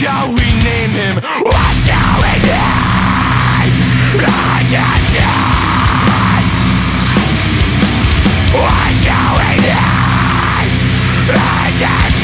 shall we name him? What shall we name? I can't die. What shall we name? I can't die.